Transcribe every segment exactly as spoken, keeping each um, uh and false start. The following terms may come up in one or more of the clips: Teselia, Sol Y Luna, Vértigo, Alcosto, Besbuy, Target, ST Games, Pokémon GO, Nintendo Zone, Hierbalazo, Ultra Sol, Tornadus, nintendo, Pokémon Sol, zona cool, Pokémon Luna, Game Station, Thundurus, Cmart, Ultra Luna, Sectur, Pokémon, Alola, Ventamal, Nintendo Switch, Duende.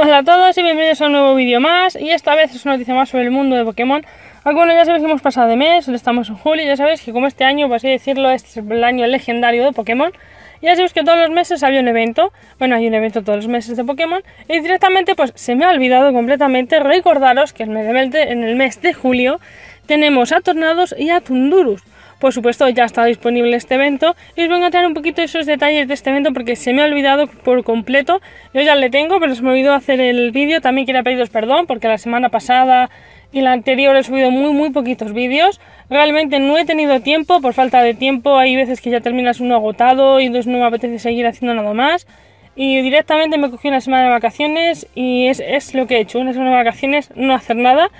Hola a todos y bienvenidos a un nuevo vídeo más, y esta vez es una noticia más sobre el mundo de Pokémon. Aunque bueno, ya sabéis que hemos pasado de mes, estamos en julio, ya sabéis que como este año, por así decirlo, este es el año legendario de Pokémon. Ya sabéis que todos los meses había un evento, bueno, hay un evento todos los meses de Pokémon, y directamente pues se me ha olvidado completamente recordaros que en el mes de julio tenemos a Tornadus y a Thundurus. Por supuesto, ya está disponible este evento y os voy a contar un poquito esos detalles de este evento porque se me ha olvidado por completo. Yo ya le tengo, pero se me olvidó hacer el vídeo. También quería pediros perdón porque la semana pasada y la anterior he subido muy muy poquitos vídeos. Realmente no he tenido tiempo, por falta de tiempo. Hay veces que ya terminas uno agotado y entonces no me apetece seguir haciendo nada más. Y directamente me cogí una semana de vacaciones y es, es lo que he hecho, una semana de vacaciones, no hacer nada.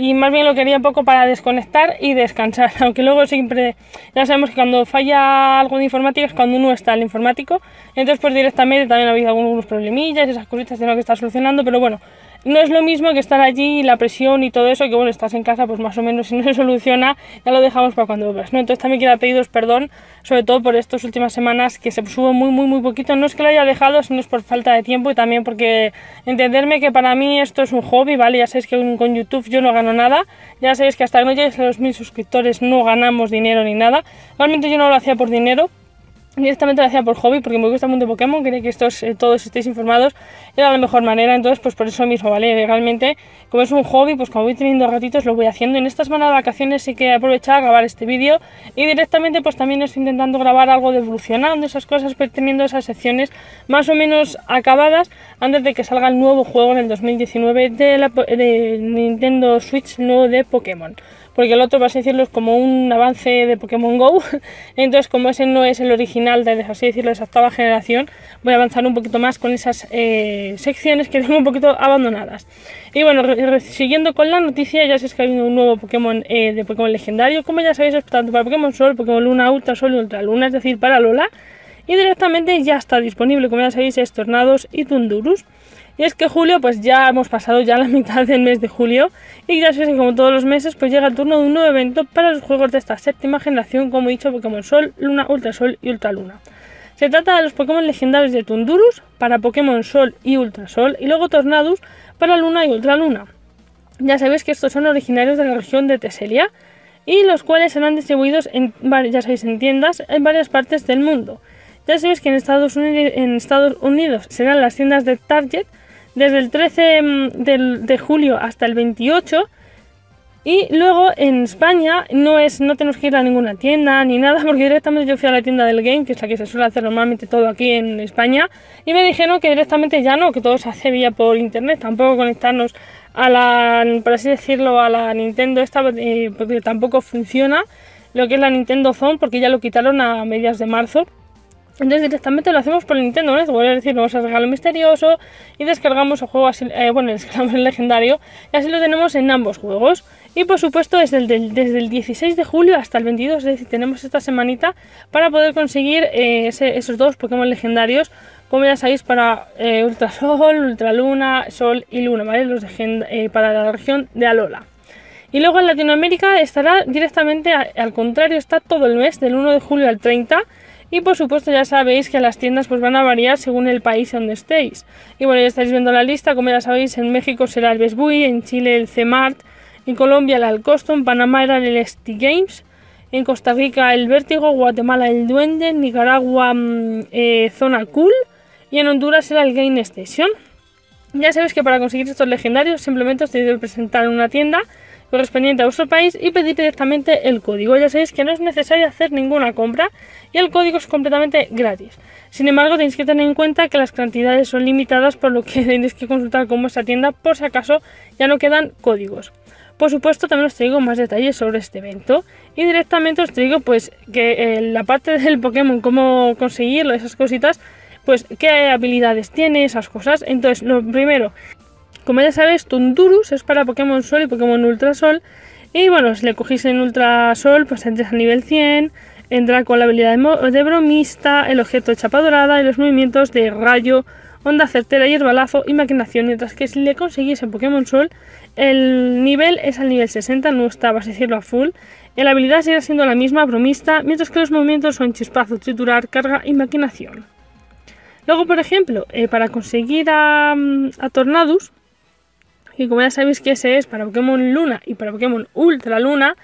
Y más bien lo quería un poco para desconectar y descansar, aunque luego siempre, ya sabemos que cuando falla algo de informática es cuando uno está el informático, entonces pues directamente también ha habido algunos problemillas, esas cositas tengo que estar solucionando, pero bueno, no es lo mismo que estar allí, la presión y todo eso, que bueno, estás en casa, pues más o menos si no se soluciona, ya lo dejamos para cuando vuelvas, ¿no? Entonces también quiero pediros perdón, sobre todo por estas últimas semanas que se subo muy, muy, muy poquito, no es que lo haya dejado, sino es por falta de tiempo y también porque entenderme que para mí esto es un hobby, ¿vale? Ya sabéis que con YouTube yo no gano nada, ya sabéis que hasta que no llegues a los mil suscriptores no ganamos dinero ni nada, realmente yo no lo hacía por dinero, directamente lo hacía por hobby porque me gusta mucho Pokémon, quería que estos, eh, todos estéis informados, era la mejor manera, entonces pues por eso mismo, ¿vale? Realmente como es un hobby, pues como voy teniendo ratitos lo voy haciendo, en esta semana de vacaciones sí que he aprovechado a grabar este vídeo y directamente pues también estoy intentando grabar algo de evolucionando esas cosas, pero teniendo esas secciones más o menos acabadas antes de que salga el nuevo juego en el dos mil diecinueve de, la, de Nintendo Switch, nuevo de Pokémon. Porque el otro, por así decirlo, es como un avance de Pokémon GO, entonces como ese no es el original, de, así decirlo, de esa octava generación, voy a avanzar un poquito más con esas eh, secciones que tengo un poquito abandonadas. Y bueno, siguiendo con la noticia, ya sabéis que ha habido un nuevo Pokémon eh, de Pokémon legendario, como ya sabéis, es tanto para Pokémon Sol, Pokémon Luna, Ultra Sol y Ultra Luna, es decir, para Alola, y directamente ya está disponible, como ya sabéis, es Tornadus y Thundurus. Y es que julio, pues ya hemos pasado ya la mitad del mes de julio y ya sabéis que como todos los meses pues llega el turno de un nuevo evento para los juegos de esta séptima generación, como he dicho, Pokémon Sol, Luna, Ultra Sol y Ultra Luna. Se trata de los Pokémon legendarios de Thundurus para Pokémon Sol y Ultra Sol y luego Tornadus para Luna y Ultra Luna. Ya sabéis que estos son originarios de la región de Teselia y los cuales serán distribuidos en, ya sabéis, en tiendas en varias partes del mundo. Ya sabéis que en Estados Unidos, en Estados Unidos serán las tiendas de Target desde el trece de julio hasta el veintiocho, y luego en España no, es, no tenemos que ir a ninguna tienda ni nada, porque directamente yo fui a la tienda del Game, que es la que se suele hacer normalmente todo aquí en España, y me dijeron que directamente ya no, que todo se hace vía por internet, tampoco conectarnos a la, por así decirlo, a la Nintendo esta, eh, porque tampoco funciona lo que es la Nintendo Zone, porque ya lo quitaron a mediados de marzo. Entonces directamente lo hacemos por el Nintendo Network, es decir, vamos a regalo misterioso y descargamos el juego, así, eh, bueno, descargamos el legendario y así lo tenemos en ambos juegos. Y por supuesto desde el, del, desde el dieciséis de julio hasta el veintidós, es decir, tenemos esta semanita para poder conseguir eh, ese, esos dos Pokémon legendarios, como ya sabéis, para eh, Ultra Sol, Ultra Luna, Sol y Luna, ¿vale? Los de, eh, para la región de Alola. Y luego en Latinoamérica estará directamente, a, al contrario, está todo el mes, del uno de julio al treinta. Y por supuesto ya sabéis que las tiendas pues van a variar según el país donde estéis. Y bueno, ya estáis viendo la lista, como ya sabéis, en México será el Besbuy, en Chile el Cmart, en Colombia el Alcosto, en Panamá era el S T Games, en Costa Rica el Vértigo, Guatemala el Duende, en Nicaragua eh, Zona Cool y en Honduras era el Game Station. Ya sabéis que para conseguir estos legendarios simplemente os tenéis que presentar en una tienda correspondiente a vuestro país y pedir directamente el código. Ya sabéis que no es necesario hacer ninguna compra y el código es completamente gratis. Sin embargo, tenéis que tener en cuenta que las cantidades son limitadas, por lo que tenéis que consultar con vuestra tienda por si acaso ya no quedan códigos. Por supuesto, también os traigo más detalles sobre este evento y directamente os traigo pues que eh, la parte del Pokémon, cómo conseguirlo, esas cositas, pues qué habilidades tiene, esas cosas. Entonces, lo primero, como ya sabéis, Thundurus es para Pokémon Sol y Pokémon Ultra Sol. Y bueno, si le cogéis en Ultra Sol, pues entras a nivel cien, entra con la habilidad de, de bromista, el objeto de chapa dorada y los movimientos de rayo, onda certera, hierbalazo y maquinación, mientras que si le conseguís en Pokémon Sol, el nivel es al nivel sesenta, no estaba, si decirlo, a full. Y la habilidad sigue siendo la misma, bromista, mientras que los movimientos son chispazo, triturar, carga y maquinación. Luego, por ejemplo, eh, para conseguir a, a Tornadus, que como ya sabéis que ese es para Pokémon Luna y para Pokémon Ultra Luna,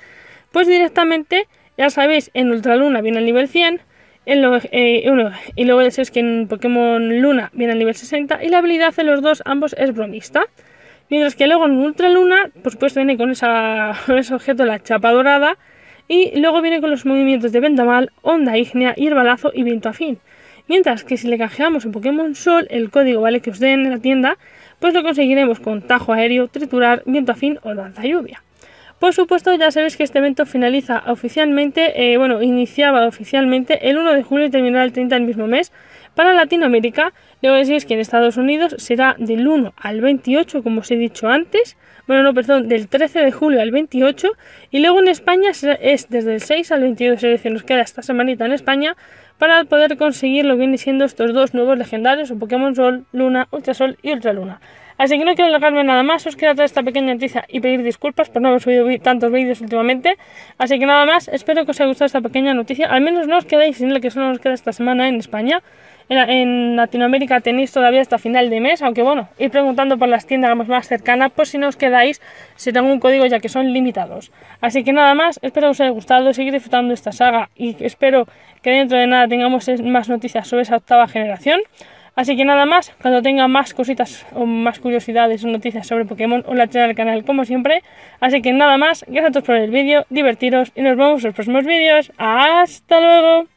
pues directamente, ya sabéis, en Ultra Luna viene al nivel cien, en lo, eh, uno, y luego ya sabéis que en Pokémon Luna viene al nivel sesenta, y la habilidad de los dos, ambos, es bromista. Mientras que luego en Ultra Luna, por supuesto, viene con, esa, con ese objeto, la chapa dorada, y luego viene con los movimientos de Ventamal, Onda Ígnea, Hierbalazo y Viento Afín. Mientras que si le canjeamos en Pokémon Sol, el código vale que os den en la tienda, pues lo conseguiremos con Tajo Aéreo, Triturar, Viento Afín o Danza Lluvia. Por supuesto, ya sabéis que este evento finaliza oficialmente, eh, bueno, iniciaba oficialmente el uno de julio y terminará el treinta del mismo mes para Latinoamérica. Luego decís que en Estados Unidos será del uno al veintiocho, como os he dicho antes, bueno, no, perdón, del trece de julio al veintiocho, y luego en España es desde el seis al veintidós, es decir, nos queda esta semanita en España para poder conseguir lo que vienen siendo estos dos nuevos legendarios, o Pokémon Sol, Luna, Ultra Sol y Ultra Luna. Así que no quiero alargarme nada más, os quiero traer esta pequeña noticia y pedir disculpas por no haber subido tantos vídeos últimamente. Así que nada más, espero que os haya gustado esta pequeña noticia, al menos no os quedáis sin la que solo nos queda esta semana en España. En Latinoamérica tenéis todavía hasta final de mes, aunque bueno, ir preguntando por las tiendas más cercanas, pues si no os quedáis sin algún código, ya que son limitados. Así que nada más, espero que os haya gustado, seguir disfrutando esta saga y espero que dentro de nada tengamos más noticias sobre esa octava generación. Así que nada más, cuando tenga más cositas o más curiosidades o noticias sobre Pokémon, os la traeré al canal como siempre. Así que nada más, gracias a todos por el vídeo, divertiros y nos vemos en los próximos vídeos. ¡Hasta luego!